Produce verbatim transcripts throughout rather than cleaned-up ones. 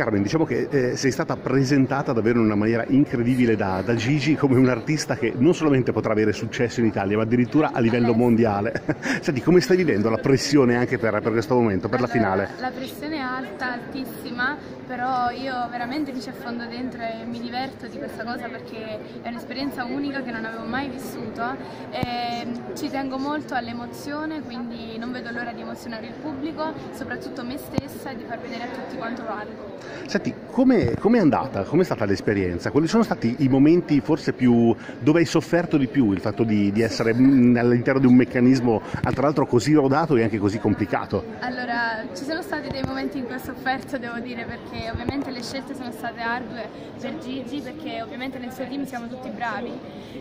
Carmen, diciamo che eh, sei stata presentata davvero in una maniera incredibile da, da Gigi come un'artista che non solamente potrà avere successo in Italia, ma addirittura a livello mondiale. Senti, come stai vivendo la pressione anche per, per questo momento, per allora, la finale? La pressione è alta, altissima, però io veramente mi ci affondo dentro e mi diverto di questa cosa perché è un'esperienza unica che non avevo mai vissuto e ci tengo molto all'emozione, quindi non vedo l'ora di emozionare il pubblico, soprattutto me stessa, e di far vedere a tutti quanto valgo. Senti, com'è com'è andata? Com'è stata l'esperienza? Quali sono stati i momenti forse più dove hai sofferto di più il fatto di, di essere all'interno di un meccanismo tra l'altro così rodato e anche così complicato? Allora, ci sono stati dei momenti in cui ho sofferto, devo dire, perché ovviamente le scelte sono state ardue per Gigi, perché ovviamente nel suo team siamo tutti bravi.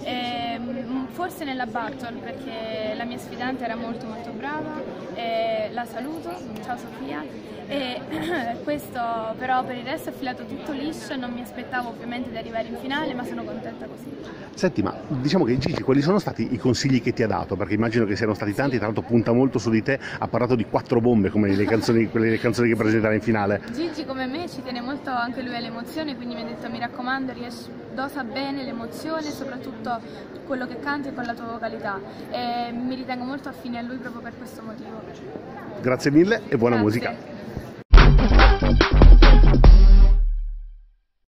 E forse nella battle, perché la mia sfidante era molto molto brava, e la saluto, ciao Sofia, e questo però per il resto è filato tutto liscio, non mi aspettavo ovviamente di arrivare in finale, ma sono contenta così. Senti, ma diciamo che Gigi, quali sono stati i consigli che ti ha dato? Perché immagino che siano stati tanti, tra l'altro punta molto su di te, ha parlato di quattro bombe come le canzoni, quelle le canzoni che presenterà in finale. Gigi come me ci tiene molto anche lui all'emozione, quindi mi ha detto mi raccomando riesci, dosa bene l'emozione e soprattutto quello che canti con la tua vocalità, e mi ritengo molto affine a lui proprio per questo motivo. Grazie mille e buona Grazie. musica.